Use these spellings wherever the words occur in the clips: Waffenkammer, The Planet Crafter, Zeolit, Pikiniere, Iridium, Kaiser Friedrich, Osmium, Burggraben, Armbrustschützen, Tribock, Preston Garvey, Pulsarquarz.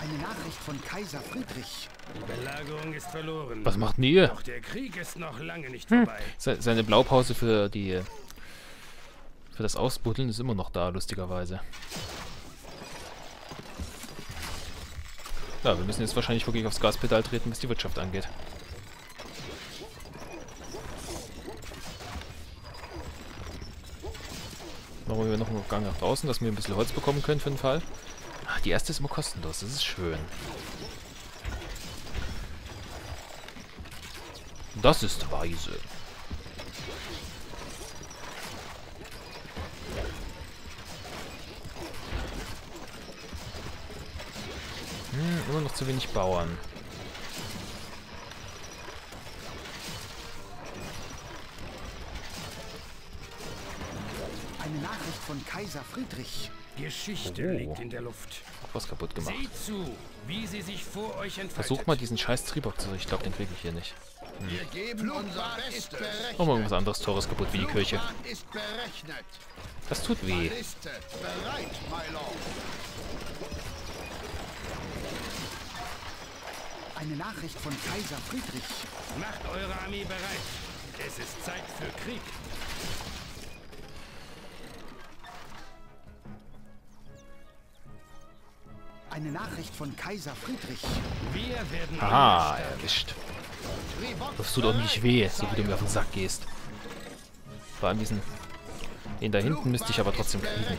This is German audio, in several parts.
Eine Nachricht von Kaiser Friedrich. Die Belagerung ist verloren. Was macht denn ihr? Doch der Krieg ist noch lange nicht vorbei. Seine Blaupause für das Ausbuddeln ist immer noch da, lustigerweise. Ja, wir müssen jetzt wahrscheinlich wirklich aufs Gaspedal treten, was die Wirtschaft angeht. Machen wir noch einen Gang nach draußen, dass wir ein bisschen Holz bekommen können für den Fall. Ach, die erste ist immer kostenlos, das ist schön. Das ist weise. Immer noch zu wenig Bauern. Eine Nachricht von Kaiser Friedrich. Geschichte liegt in der Luft. Was kaputt gemacht. Seht zu, wie sie sich vor euch entfaltet. Versuch mal diesen scheiß Tribock zu. Ich glaube, den kriege ich hier nicht. Wir geben unser Bestes. Oh, mal irgendwas anderes Teures kaputt wie die Kirche. Das tut weh. Eine Nachricht von Kaiser Friedrich. Macht eure Armee bereit. Es ist Zeit für Krieg. Eine Nachricht von Kaiser Friedrich. Wir werden... Aha, erwischt. Das tut doch nicht weh, so wie du mir auf den Sack gehst. Vor allem diesen... Den da hinten müsste ich aber trotzdem kriegen.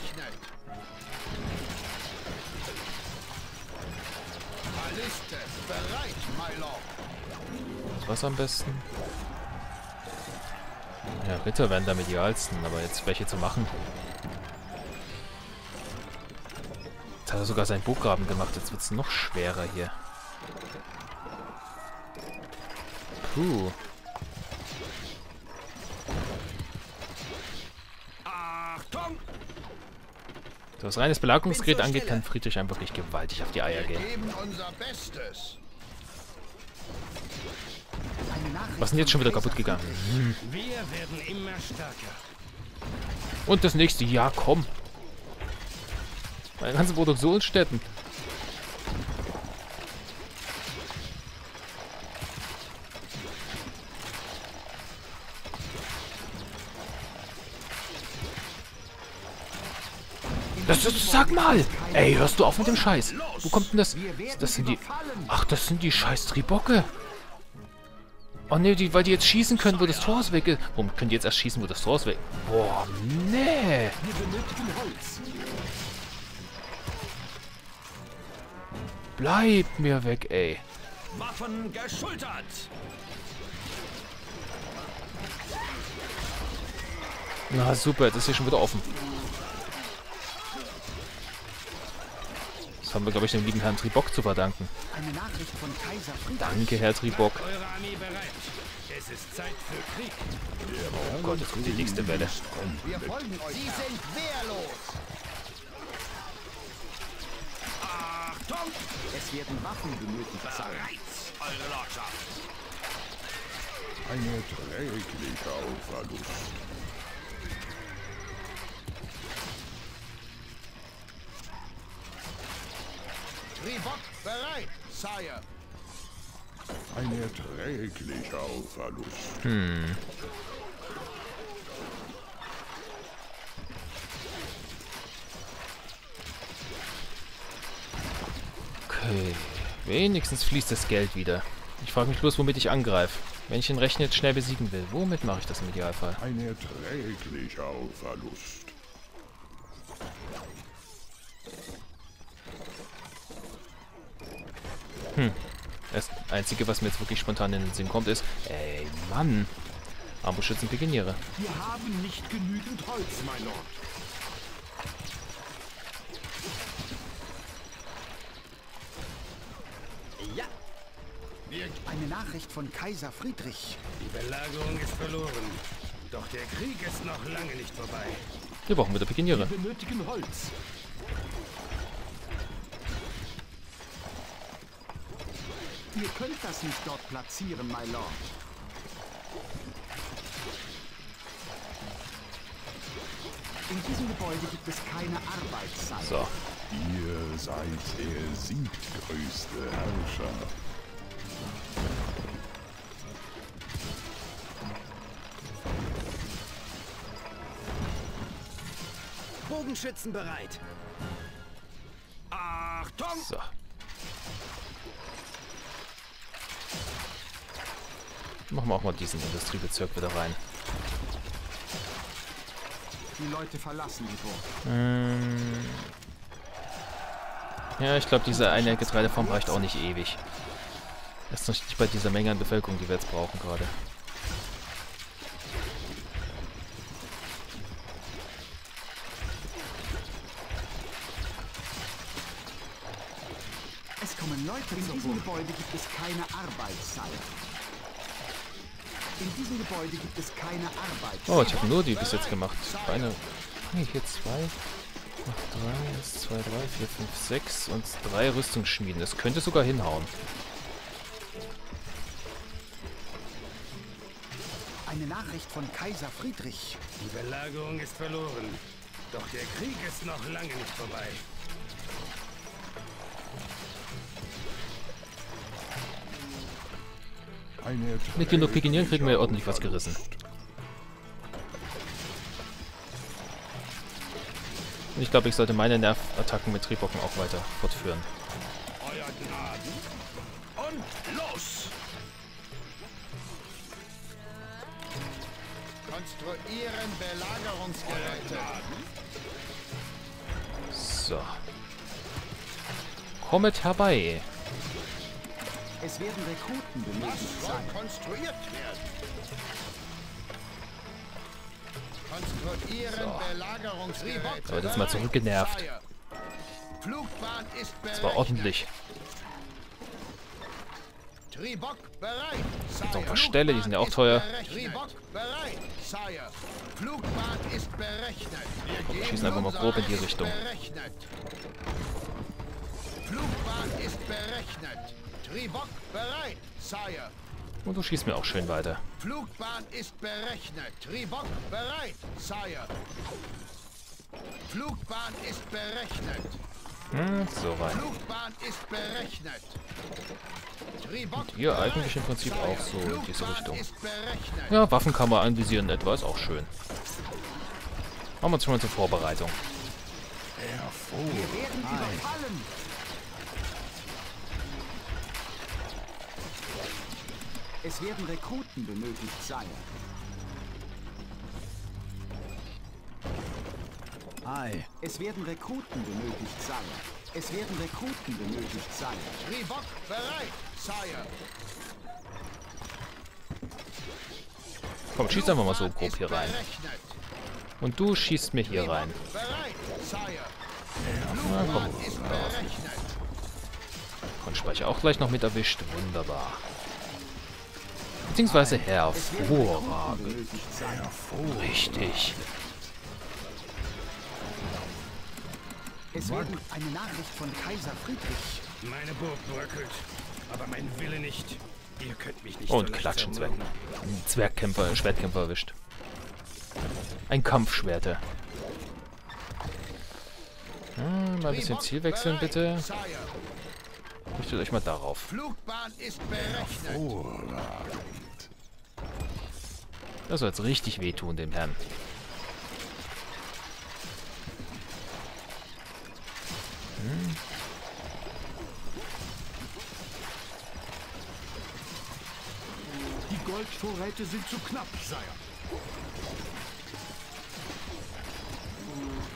Das Wasser am besten. Ja, Ritter wären damit die idealsten, aber jetzt welche zu machen. Jetzt hat er sogar seinen Burggraben gemacht, jetzt wird es noch schwerer hier. Puh. Achtung! So, was reines Belagerungsgerät angeht, kann Friedrich einem wirklich gewaltig auf die Eier gehen. Was sind jetzt schon wieder kaputt gegangen? Wir werden immer stärker. Und das nächste Jahr, komm. Meine ganzen Produktionsstätten. Das ist, sag mal! Ey, hörst du auf mit dem Scheiß? Wo kommt denn das? Das sind die... Ach, das sind die scheiß Tribocke. Oh ne, weil die jetzt schießen können, wo das Tor ist weg ist. Warum können die jetzt erst schießen, wo das Tor ist weg ist? Boah, nee. Bleib mir weg, ey. Waffen geschultert. Na super, das ist hier schon wieder offen. Haben wir, glaube ich, dem lieben Herrn Tribock zu verdanken. Eine Nachricht von Kaiser Friedrich. Danke, Herr Tribock. Eure Armee bereit. Es ist Zeit für Krieg. Oh Gott, jetzt kommt die nächste Welle. Wir folgen euch. Sie sind wehrlos. Achtung! Es werden Waffen benötigt. Bereits, eure Lordschaft. Eine trägliche Aufladung. Tribock bereit, Sire. Ein erträglicher Verlust. Okay. Wenigstens fließt das Geld wieder. Ich frage mich bloß, womit ich angreife. Wenn ich den Rechner jetzt schnell besiegen will, womit mache ich das im Idealfall? Ein erträglicher Verlust. Das Einzige, was mir jetzt wirklich spontan in den Sinn kommt, ist... Ey, Mann! Armbrustschützen, Pikiniere. Wir haben nicht genügend Holz, mein Lord. Ja! Eine Nachricht von Kaiser Friedrich. Die Belagerung ist verloren. Doch der Krieg ist noch lange nicht vorbei. Wir brauchen wieder Pikiniere. Wir benötigen Holz. Ihr könnt das nicht dort platzieren, my Lord. In diesem Gebäude gibt es keine Arbeitszeit. So. Ihr seid ersinkt höchste Herrschaft. Bogenschützen bereit. Achtung! So. Machen wir auch mal diesen Industriebezirk wieder rein. Die Leute verlassen die Burg. Ja, ich glaube, diese eine Getreideform reicht auch nicht ewig. Das ist noch nicht bei dieser Menge an Bevölkerung, die wir jetzt brauchen gerade. Es kommen Leute. In diesem Gebäude gibt es keine Arbeitszeit. In diesem Gebäude gibt es keine Arbeit. Oh, ich habe nur die bis jetzt gemacht. Eine, hier zwei, drei, eins, zwei, drei, vier, fünf, sechs und drei Rüstungsschmieden. Das könnte sogar hinhauen. Eine Nachricht von Kaiser Friedrich. Die Belagerung ist verloren. Doch der Krieg ist noch lange nicht vorbei. Mit genug Pikinieren kriegen wir ordentlich was gerissen. Und ich glaube, ich sollte meine Nervattacken mit Tribocken auch weiter fortführen. Euer Gnaden. Und los! Konstruieren Belagerungsgeräte. So. Kommt herbei! Es werden Rekruten benötigt sein. Konstruiert werden. Konstruieren Belagerungsgeräte. So, jetzt mal zurückgenervt. Flugbahn ist bereit. Das war ordentlich. Tribock bereit. Noch ein paar Ställe, die sind ja auch teuer. Tribock bereit. Sire. Flugbahn ist berechnet. Wir schießen einfach mal grob in die Richtung. Flugbahn ist berechnet. Tribock bereit, Sire. Und du schießt mir auch schön weiter. Flugbahn ist berechnet. Tribock bereit, Sire. Flugbahn ist berechnet. So rein. Flugbahn ist berechnet. Tribock und ihr eigentlich im Prinzip Sire. Auch so in diese Richtung. Ja, Waffenkammer anvisieren etwa ist auch schön. Machen wir uns schon mal zur Vorbereitung. Es werden Rekruten benötigt sein. Ei. Es werden Rekruten benötigt sein. Es werden Rekruten benötigt sein. Tribock bereit, Sire. Komm, schieß einfach mal so grob hier rein. Und du schießt mir hier rein. Na, komm, und Speicher auch gleich noch mit erwischt. Wunderbar. Beziehungsweise hervorragend. Richtig. Es wird eine Nachricht von Kaiser Friedrich. Meine Burg bröckelt, aber mein Wille nicht. Ihr könnt mich nicht. Und klatschen, Zwerg. Ein Zwergkämpfer, ein Schwertkämpfer erwischt. Ein Kampfschwerter. Mal ein bisschen Ziel wechseln, bitte. Richtet euch mal darauf. Flugbahn ist berechnet. Das soll jetzt richtig wehtun, dem Herrn. Die Goldvorräte sind zu knapp, Sire.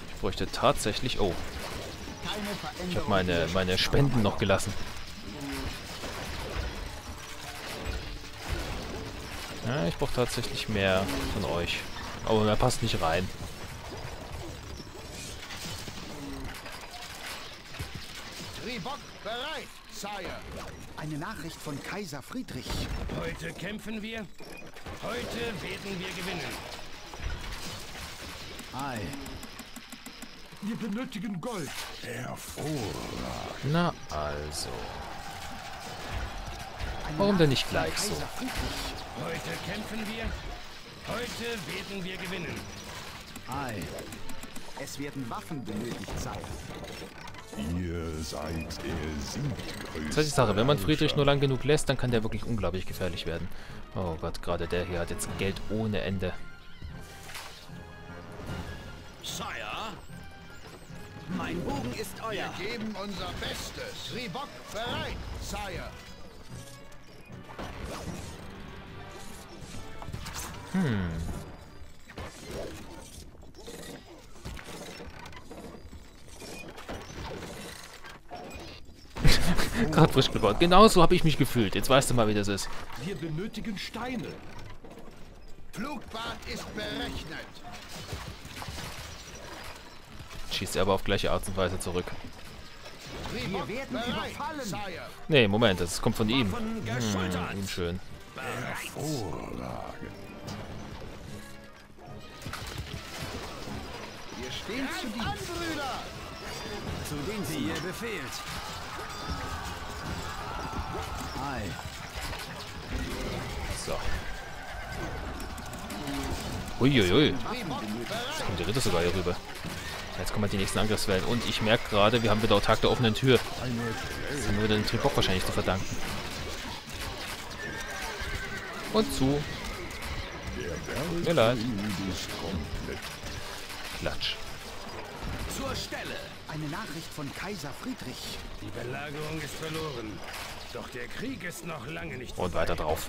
Ich bräuchte tatsächlich... Oh. Ich habe meine Spenden noch gelassen. Ja, ich brauche tatsächlich mehr von euch. Aber er passt nicht rein. Tribock bereit, Sire. Eine Nachricht von Kaiser Friedrich. Heute kämpfen wir. Heute werden wir gewinnen. Ei. Wir benötigen Gold. Hervorragend. Na also. Warum denn nicht gleich so? Heute kämpfen wir. Heute werden wir gewinnen. Ei. Es werden Waffen benötigt sein. Ihr seid der Sieggrößte. Das heißt die Sache, wenn man Friedrich nur lang genug lässt, dann kann der wirklich unglaublich gefährlich werden. Oh Gott, gerade der hier hat jetzt Geld ohne Ende. Sire, mein Bogen ist euer. Wir geben unser Bestes. Tribock bereit, Sire. Gerade frisch gebaut. Genau so habe ich mich gefühlt. Jetzt weißt du mal, wie das ist. Wir benötigen Steine. Flugbad ist berechnet. Schießt er aber auf gleiche Art und Weise zurück. Wir werden überfallen. Nee, Moment, das kommt von ihm. Ihm schön. Vorlage. Wir stehen zu Dienst, Brüder. Zu denen sie ihr befehlt. So. Uiuiui. Jetzt kommt der Ritter sogar hier rüber. Jetzt kommen halt die nächsten Angriffswellen. Und ich merke gerade, wir haben wieder Tag der offenen Tür. Das haben wir den Tribock wahrscheinlich zu verdanken. Und zu. Mir leid. Klatsch. Zur Stelle. Eine Nachricht von Kaiser Friedrich. Die Belagerung ist verloren. Doch der Krieg ist noch lange nicht vorbei. Und weiter drauf.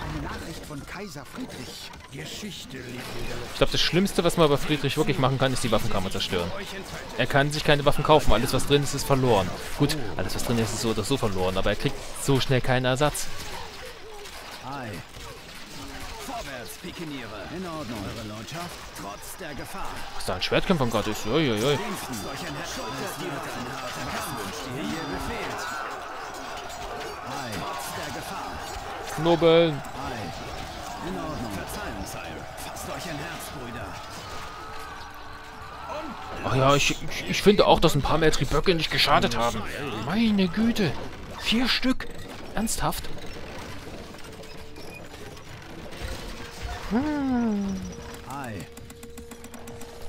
Eine Nachricht von Kaiser Friedrich. Geschichte liegt in der Luft. Ich glaube, das Schlimmste, was man bei Friedrich wirklich machen kann, ist die Waffenkammer zerstören. Er kann sich keine Waffen kaufen. Alles, was drin ist, ist verloren. Gut, alles, was drin ist, ist so oder so verloren. Aber er kriegt so schnell keinen Ersatz. Hi. Vorwärts, Pikiniere. In Ordnung, eure Lordschaft, trotz der Gefahr. Was da ein Schwertkämpfer am Gott ist. Uiuiui. Knobeln. In Ordnung. Verzeihung, Sire. Fasst euch ein Herz, Brüder. Ach ja, ich finde auch, dass ein paar mehr Triböcke nicht geschadet haben. Meine Güte. 4 Stück. Ernsthaft?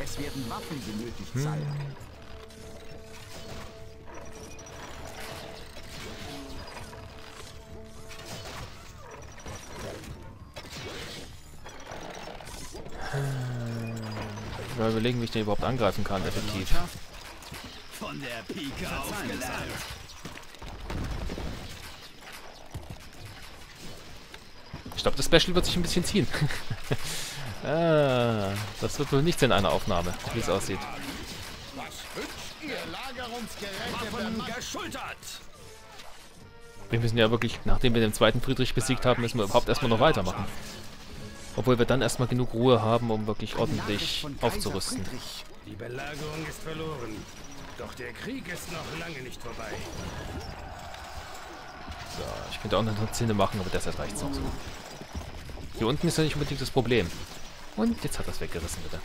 Es werden Waffen benötigt sein. Mal überlegen, wie ich den überhaupt angreifen kann, effektiv. Von der Pike aufgelernt. Ich glaube, das Special wird sich ein bisschen ziehen. Das wird wohl nichts in einer Aufnahme, wie es aussieht. Wir müssen ja wirklich, nachdem wir den zweiten Friedrich besiegt haben, müssen wir überhaupt erstmal noch weitermachen. Obwohl wir dann erstmal genug Ruhe haben, um wirklich ordentlich aufzurüsten. Die Belagerung ist verloren. Doch der Krieg ist noch lange nicht vorbei. So, ich könnte auch noch eine Szene machen, aber deshalb reicht es noch so. Hier unten ist ja nicht unbedingt das Problem. Und jetzt hat das weggerissen, bitte.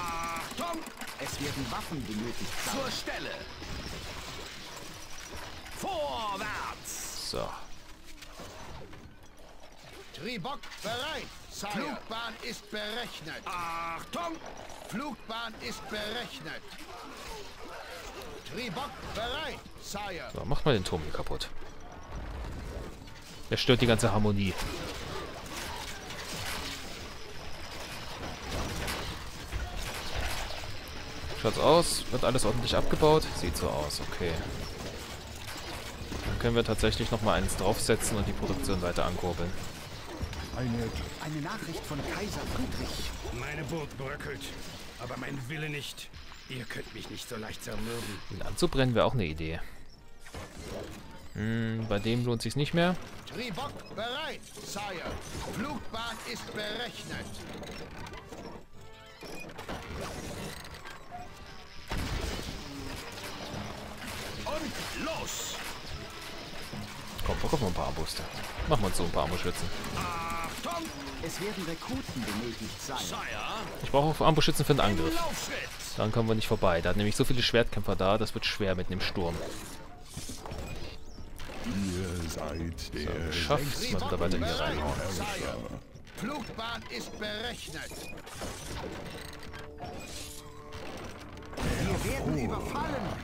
Achtung! Es werden Waffen benötigt. Zur Stelle! Vorwärts! So. Tribock bereit! Flugbahn ist berechnet. Achtung! Flugbahn ist berechnet. Tribock bereit, Sire. So, macht mal den Turm hier kaputt. Der stört die ganze Harmonie. Schaut's aus. Wird alles ordentlich abgebaut? Sieht so aus, okay. Dann können wir tatsächlich nochmal eins draufsetzen und die Produktion weiter ankurbeln. Eine Nachricht von Kaiser Friedrich. Meine Burg bröckelt, aber mein Wille nicht. Ihr könnt mich nicht so leicht zermürben. Ihn anzubrennen wäre auch eine Idee. Bei dem lohnt sich's nicht mehr. Tribock bereit, Sire. Flugbahn ist berechnet. Und los! Komm, verkauf mal ein paar Armbrüste. Machen wir uns so ein paar Armbrustschützen. Es werden Rekruten benötigt sein. Ich brauche auch Armbrustschützen für den Angriff. Dann kommen wir nicht vorbei. Da hat nämlich so viele Schwertkämpfer da, das wird schwer mit dem Sturm. Ihr seid der schafft's mal dabei den rein. Flugbahn ist berechnet. Wir werden überfallen.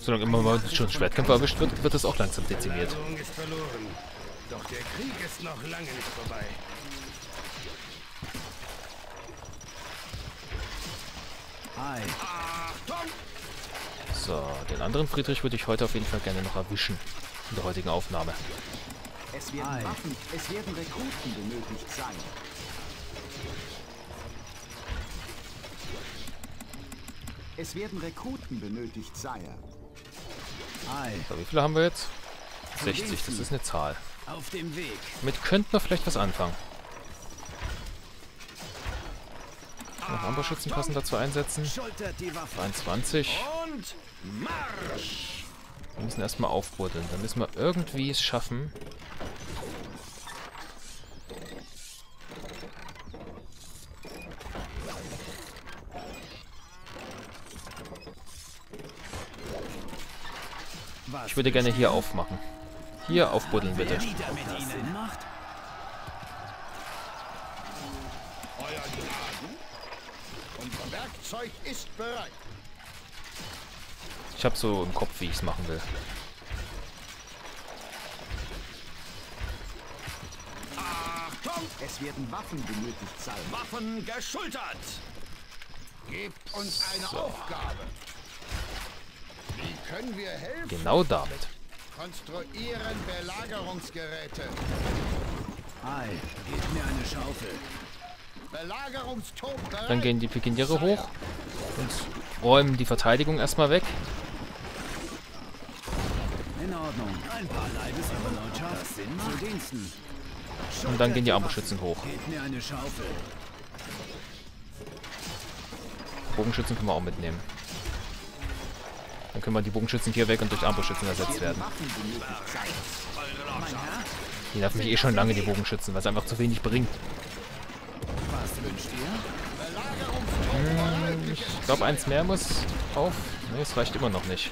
Solange immer mal schon Schwertkämpfer erwischt wird, wird das auch langsam dezimiert. Doch der Krieg ist noch lange nicht vorbei. So, den anderen Friedrich würde ich heute auf jeden Fall gerne noch erwischen. In der heutigen Aufnahme. Es werden Waffen, es werden Rekruten benötigt sein. Es werden Rekruten benötigt sein. So, wie viele haben wir jetzt? 60, das ist eine Zahl. Auf dem Weg. Damit könnten wir vielleicht was anfangen. Noch Armbrustschützen passend dazu einsetzen. 23. Und Marsch! Wir müssen erstmal aufbuddeln. Dann müssen wir irgendwie es schaffen. Ich würde gerne hier aufmachen. Hier aufbuddeln, bitte. Ich habe so im Kopf, wie ich es machen will. Es werden Waffen benötigt sein. Waffen geschultert. Gebt uns eine Aufgabe. Wie können wir helfen? Genau damit. Konstruieren Belagerungsgeräte. Gebt mir eine Schaufel. Dann gehen die Pikiniere hoch und räumen die Verteidigung erstmal weg. In Ordnung. Ein paar Leibesverwandtschaft sind zu Diensten. Und dann gehen die Armbrustschützen hoch. Bogenschützen können wir auch mitnehmen. Dann können wir die Bogenschützen hier weg und durch Armbrustschützen ersetzt werden. Die nerven mich eh schon lange, die Bogenschützen, weil es einfach zu wenig bringt. Ich glaube, eins mehr muss auf. Ne, es reicht immer noch nicht.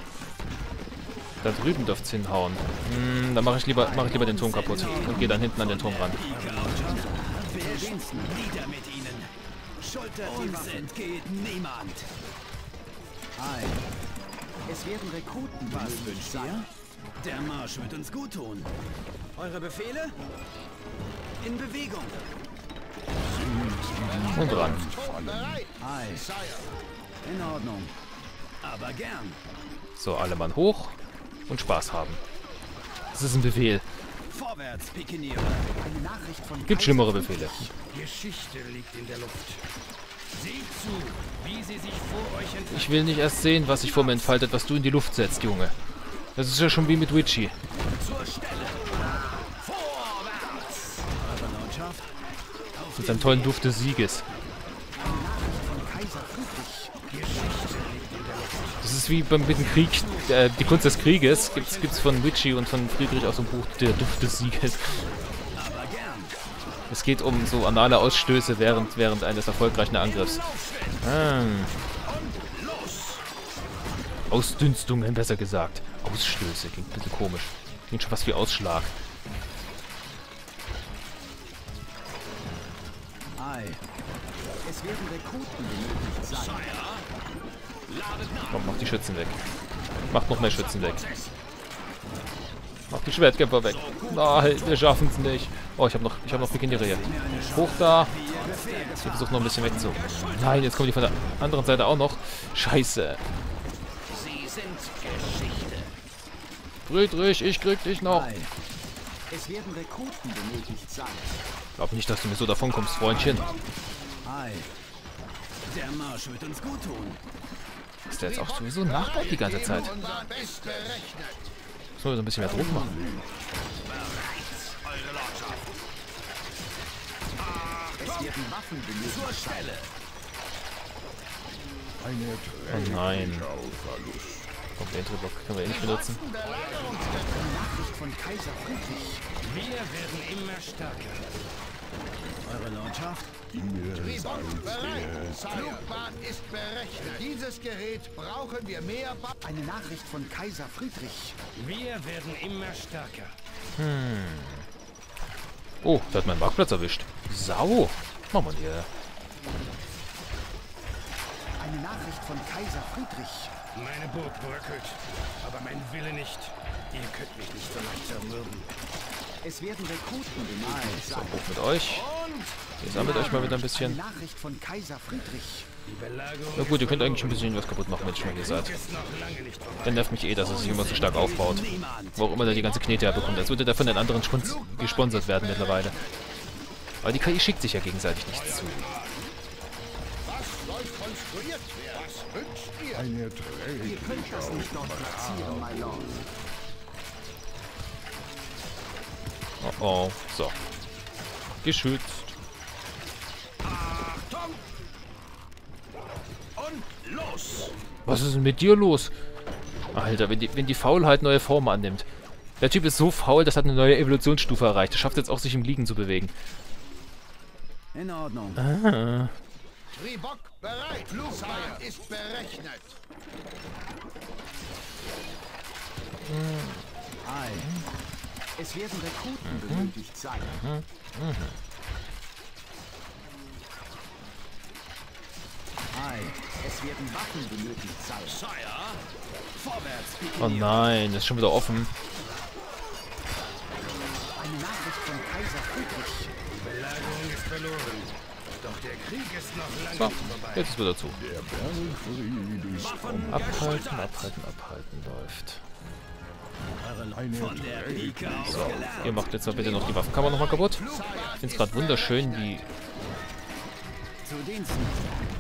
Da drüben dürfte es hinhauen. Dann mache ich lieber den Turm kaputt und gehe dann hinten an den Turm ran. Es werden Rekruten. Was wünscht ihr? Der Marsch wird uns gut tun. Eure Befehle? In Bewegung. Und ran. In Ordnung. Aber gern. So, alle Mann hoch und Spaß haben. Das ist ein Befehl. Vorwärts, Pikiniere. Eine Nachricht von gibt schlimmere Befehle. Geschichte liegt in der Luft. Seht zu, wie sie sich vor euch entfaltet. Ich will nicht erst sehen, was sich vor mir entfaltet, was du in die Luft setzt, Junge. Das ist ja schon wie mit Witchy. Zur Stelle. Vorwärts. Eure Landschaft. Mit seinem tollen Duft des Sieges. Das ist wie beim Krieg, die Kunst des Krieges. Gibt's von Witchy und von Friedrich aus dem Buch Der Duft des Sieges. Es geht um so anale Ausstöße während eines erfolgreichen Angriffs. Ausdünstungen, besser gesagt. Ausstöße klingt ein bisschen komisch. Klingt schon fast wie Ausschlag. Es werden Rekruten benötigt sein. Komm, mach die Schützen weg. Macht noch mehr Schützen weg. Macht die Schwertkämpfer weg. Nein, wir schaffen's nicht. Oh, ich hab noch Pikiniere hier. Hoch da. Ich versuche noch ein bisschen wegzuholen. Nein, jetzt kommen die von der anderen Seite auch noch. Scheiße. Friedrich, ich krieg dich noch. Es werden Rekruten benötigt sein. Glaub nicht, dass du mir so davon kommst, Freundchen. Der Marsch wird uns gut tun. Ist der jetzt auch sowieso Nachbar die ganze Zeit? Müssen wir so ein bisschen mehr Druck machen. Es werden Waffen benötigt. Zur Stelle. Oh nein. Komm, den Tribock können wir eh nicht benutzen. Nachricht von Kaiser Friedrich. Wir werden immer stärker. Eure Lordschaft? Tribock, bereit! Flugbahn ist berechnet. Dieses Gerät brauchen wir mehr. Eine Nachricht von Kaiser Friedrich. Wir werden immer stärker. Oh, da hat mein Marktplatz erwischt. Sau. Machen wir hier. Eine Nachricht von Kaiser Friedrich. Meine Burg bröckelt, aber mein Wille nicht. Ihr könnt mich nicht so leicht zermürben. Es werden Rekruten gemalt. So, hoch mit euch. Ihr sammelt euch mal wieder ein bisschen. Eine Nachricht von Kaiser Friedrich. Na gut, ihr könnt eigentlich ein bisschen was kaputt machen, wenn ihr schon mal hier seid. Dann nervt mich eh, dass er sich immer so stark aufbaut. Wo auch immer der die ganze Knete herbekommt. Als würde der von den anderen gesponsert werden mittlerweile. Aber die KI schickt sich ja gegenseitig nichts zu. Eine Träge. Ihr könnt das nicht noch platzieren, my Lord. Oh oh, so. Geschützt. Achtung! Und los! Was ist denn mit dir los? Alter, wenn die Faulheit neue Formen annimmt. Der Typ ist so faul, das hat eine neue Evolutionsstufe erreicht. Er schafft jetzt auch, sich im Liegen zu bewegen. In Ordnung. Ah. Tribock bereit. Flugbahn ist berechnet. Es werden Rekruten benötigt sein. Es werden Waffen benötigt sein. Vorwärts, Pikiniere. Oh nein, das ist schon wieder offen. Eine Nachricht von Kaiser Friedrich. Die Belagerung ist verloren. Doch der Krieg ist noch lange vorbei. Jetzt ist wieder zu. Abhalten läuft. So, ihr macht jetzt mal bitte noch die Waffenkammer nochmal kaputt. Ich finde es gerade wunderschön, wie...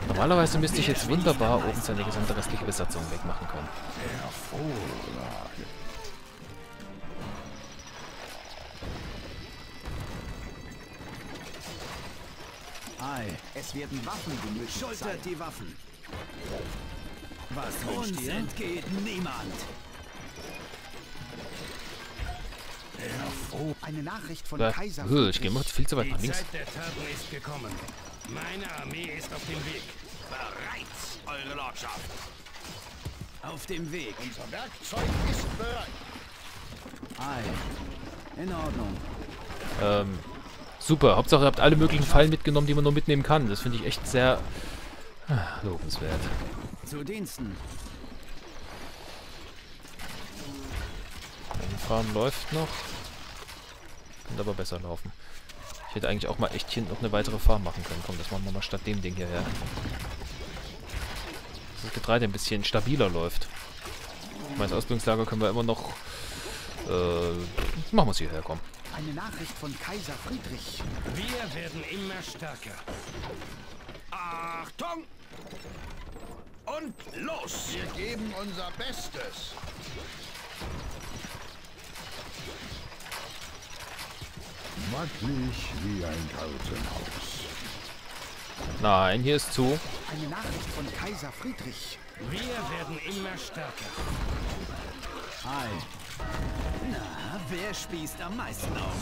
Normalerweise müsste ich jetzt wunderbar oben seine gesamte restliche Besatzung wegmachen können. Es werden Waffen benötigt. Schultert die Waffen. Was uns entgeht niemand. Eine Nachricht von Kaiser. Ich gehe mal viel zu weit nach links. Die Zeit der Taten ist gekommen. Meine Armee ist auf dem Weg. Bereit, eure Lordschaft. Auf dem Weg. Unser Werkzeug ist bereit. In Ordnung. Super, Hauptsache ihr habt alle möglichen Fallen mitgenommen, die man nur mitnehmen kann. Das finde ich echt sehr lobenswert. Zu Diensten. Mein Farm läuft noch. Könnte aber besser laufen. Ich hätte eigentlich auch mal echt hier noch eine weitere Farm machen können. Komm, das machen wir mal statt dem Ding hierher. Dass das Getreide ein bisschen stabiler läuft. Mein Ausbildungslager können wir immer noch... machen wir es hierher, komm. Eine Nachricht von Kaiser Friedrich. Wir werden immer stärker. Achtung! Und los! Wir geben unser Bestes. Mattlich wie ein Kartenhaus. Nein, hier ist zu. Eine Nachricht von Kaiser Friedrich. Wir werden immer stärker. Na, wer spießt am meisten auf?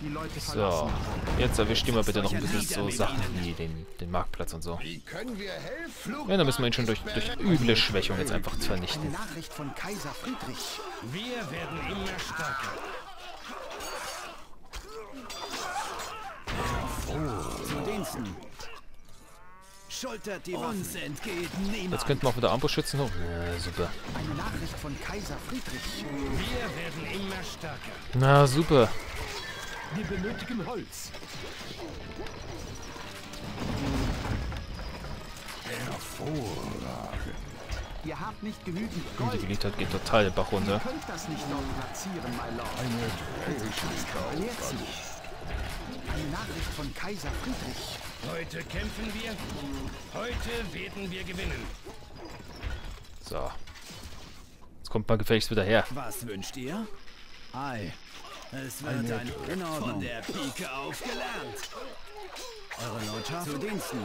Die Leute verlassen. So, jetzt erwischt ihr mal bitte noch ein bisschen so Sachen wie den Marktplatz und so. Ja, da müssen wir ihn schon durch üble Schwächung jetzt einfach vernichten. Eine Nachricht von Kaiser Friedrich. Wir werden immer stärker. Zu Diensten. Schultert die uns entgeht niemand. Jetzt könnten wir auch wieder Armbrustschützen hoch. Ja, super. Eine Nachricht von Kaiser Friedrich. Wir werden immer stärker. Na, super. Wir benötigen Holz. Hervorragend. Ihr habt nicht genügend Gold. Die Geliebtheit geht total den Bach runter. Ihr könnt das nicht noch platzieren, my Lord. Eine Eine Nachricht von Kaiser Friedrich. Heute kämpfen wir. Heute werden wir gewinnen. So. Jetzt kommt mal gefälligst wieder her. Was wünscht ihr? Es wird ein von der Pike aufgelernt. Eure Lordschaft zu Diensten.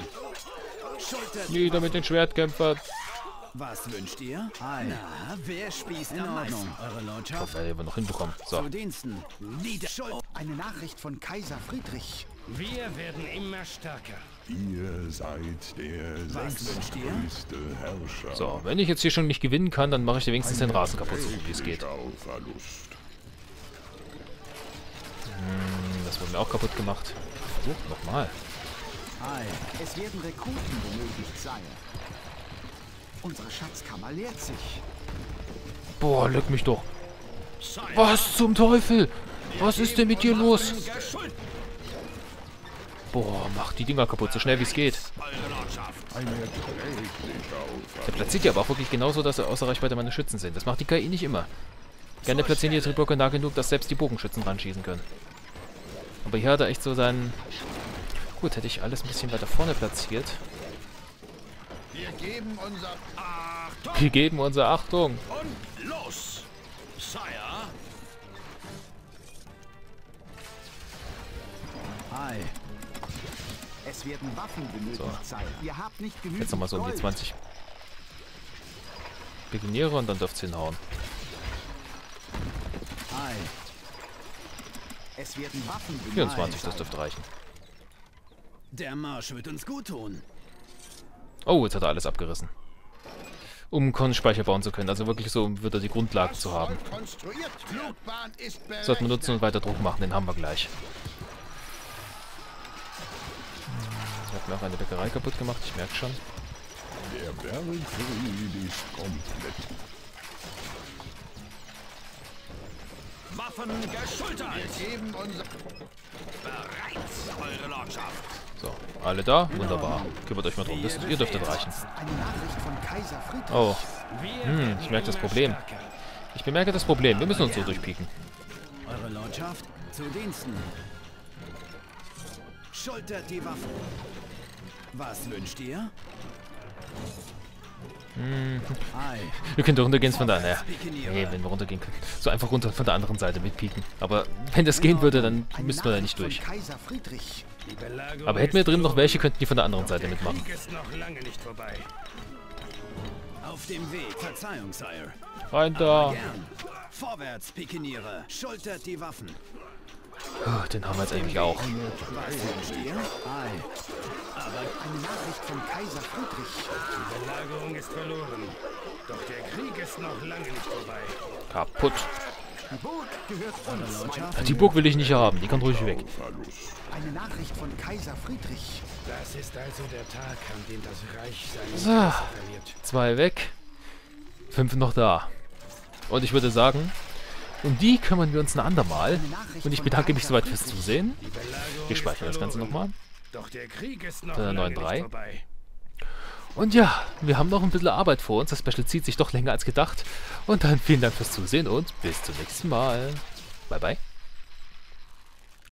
Nieder mit den Schwertkämpfern. Was wünscht ihr? Na, wer spießt am meisten? Eure Lordschaft. Ich hoffe, er hat immer noch hinbekommen. So. Zu Diensten. Eine Nachricht von Kaiser Friedrich. Wir werden immer stärker. Ihr seid der sechstgrößte Herrscher. So, wenn ich jetzt hier schon nicht gewinnen kann, dann mache ich dir wenigstens den Rasen kaputt, so gut wie es geht. Das wurde mir auch kaputt gemacht. Versuch nochmal. Es werden Rekruten benötigt sein. Unsere Schatzkammer leert sich. Boah, leck mich doch. Was zum Teufel? Was ist denn mit dir los? Boah, mach die Dinger kaputt, so schnell wie es geht. Der platziert ja aber auch wirklich genauso, dass er außer Reichweite meiner Schützen sind. Das macht die KI nicht immer. Gerne platzieren die Tribocker nah genug, dass selbst die Bogenschützen ranschießen können. Aber hier hat er echt so seinen... Gut, hätte ich alles ein bisschen weiter vorne platziert. Wir geben unsere Achtung. Und los, Sire. Hi. Es werden Waffen benötigt sein. Ihr habt nicht genügend. Jetzt nochmal so um die 20 Pikiniere und dann dürft ihr hinhauen. Es werden Waffen benötigt. 24, das dürfte reichen. Der Marsch wird uns gut tun. Oh, jetzt hat er alles abgerissen. Um Kontenspeicher bauen zu können. Also wirklich so wird er die Grundlage zu haben. Sollten wir nutzen und weiter Druck machen, den haben wir gleich. Ich habe mir auch eine Bäckerei kaputt gemacht, ich merke schon. Der Berg ist komplett. Waffen geschultert! Wir geben unser... Bereit, eure Lordschaft! So, alle da? Wunderbar. Kümmert euch mal drum, ihr dürftet reichen. Oh. Ich merke das Problem. Ich bemerke das Problem, wir müssen uns so durchpieken. Eure Lordschaft, zu Diensten. Schultert die Waffen. Was wünscht ihr? Wir können doch runtergehen von da. Naja. Nee, wenn wir runtergehen können. So einfach runter von der anderen Seite mitpieken. Aber wenn das gehen würde, dann müssten wir da nicht durch. Aber hätten wir drin noch welche, könnten die von der anderen Seite mitmachen. Auf dem Weg, Verzeihung, Sire. Rein da. Vorwärts, Pikiniere. Schultert die Waffen. Oh, den haben wir jetzt eigentlich auch. Eine Nachricht von Kaiser Friedrich. Die Belagerung ist verloren. Doch der Krieg ist noch lange nicht vorbei. Kaputt. Die Burg gehört uns. Die Burg will ich nicht haben. Die kann ruhig weg. Eine Nachricht von Kaiser Friedrich. Das ist also der Tag, an dem das Reich seine Macht verliert. 2 weg. 5 noch da. Und ich würde sagen... Um die kümmern wir uns ein andermal. Und ich bedanke mich soweit fürs Zusehen. Wir speichern das Ganze nochmal. Mit einer neuen 3. Und ja, wir haben noch ein bisschen Arbeit vor uns. Das Special zieht sich doch länger als gedacht. Und dann vielen Dank fürs Zusehen und bis zum nächsten Mal. Bye, bye.